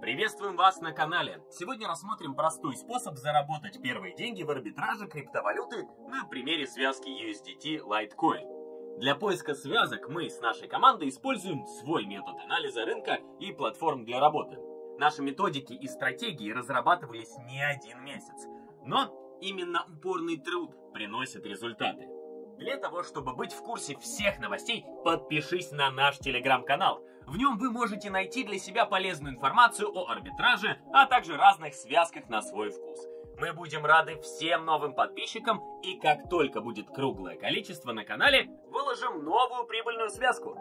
Приветствуем вас на канале! Сегодня рассмотрим простой способ заработать первые деньги в арбитраже криптовалюты на примере связки USDT Litecoin. Для поиска связок мы с нашей командой используем свой метод анализа рынка и платформ для работы. Наши методики и стратегии разрабатывались не один месяц, но именно упорный труд приносит результаты. Для того, чтобы быть в курсе всех новостей, подпишись на наш телеграм-канал. В нем вы можете найти для себя полезную информацию о арбитраже, а также разных связках на свой вкус. Мы будем рады всем новым подписчикам, и как только будет круглое количество на канале, выложим новую прибыльную связку.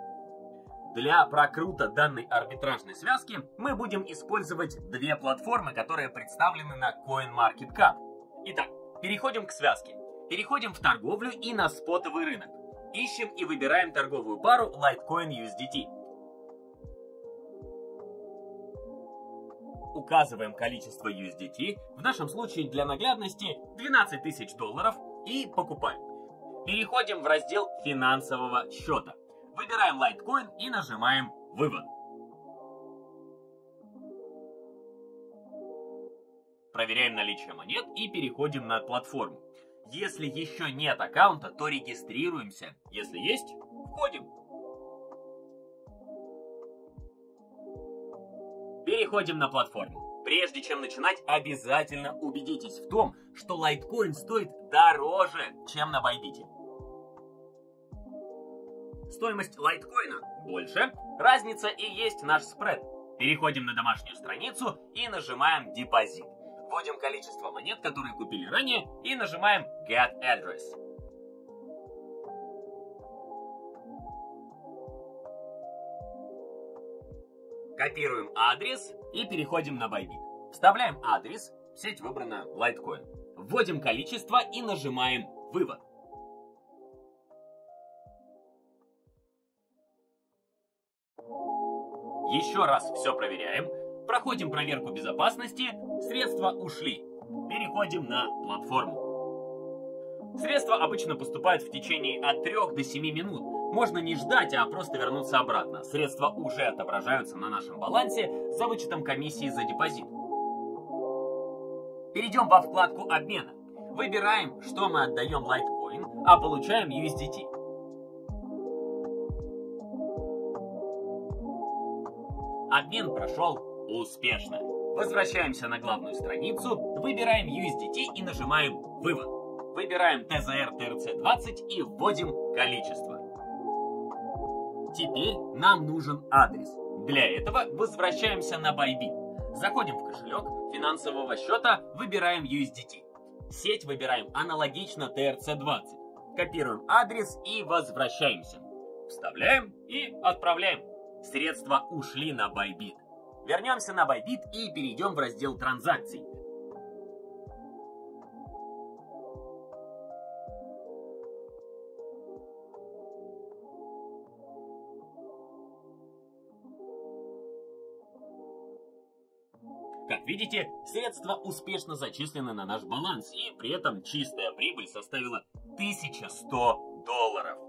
Для прокрута данной арбитражной связки мы будем использовать две платформы, которые представлены на CoinMarketCap. Итак, переходим к связке. Переходим в торговлю и на спотовый рынок. Ищем и выбираем торговую пару Litecoin USDT. Указываем количество USDT, в нашем случае для наглядности $12 000, и покупаем. Переходим в раздел финансового счета. Выбираем Litecoin и нажимаем «Вывод». Проверяем наличие монет и переходим на платформу. Если еще нет аккаунта, то регистрируемся. Если есть, входим. Переходим на платформу. Прежде чем начинать, обязательно убедитесь в том, что Litecoin стоит дороже, чем на Bybit. Стоимость Litecoin больше, разница и есть наш спред. Переходим на домашнюю страницу и нажимаем «Депозит». Вводим количество монет, которые купили ранее, и нажимаем Get Address. Копируем адрес и переходим на Bybit. Вставляем адрес, сеть выбрана Litecoin. Вводим количество и нажимаем «Вывод». Еще раз все проверяем. Проходим проверку безопасности, средства ушли. Переходим на платформу. Средства обычно поступают в течение от 3 до 7 минут. Можно не ждать, а просто вернуться обратно. Средства уже отображаются на нашем балансе за вычетом комиссии за депозит. Перейдем во вкладку обмена. Выбираем, что мы отдаем Litecoin, а получаем USDT. Обмен прошел успешно. Возвращаемся на главную страницу, выбираем USDT и нажимаем «Вывод». Выбираем TZR TRC20 и вводим количество. Теперь нам нужен адрес. Для этого возвращаемся на Bybit. Заходим в кошелек финансового счета, выбираем USDT. Сеть выбираем аналогично TRC20. Копируем адрес и возвращаемся. Вставляем и отправляем. Средства ушли на Bybit. Вернемся на Bybit и перейдем в раздел транзакций. Как видите, средства успешно зачислены на наш баланс, и при этом чистая прибыль составила $1100.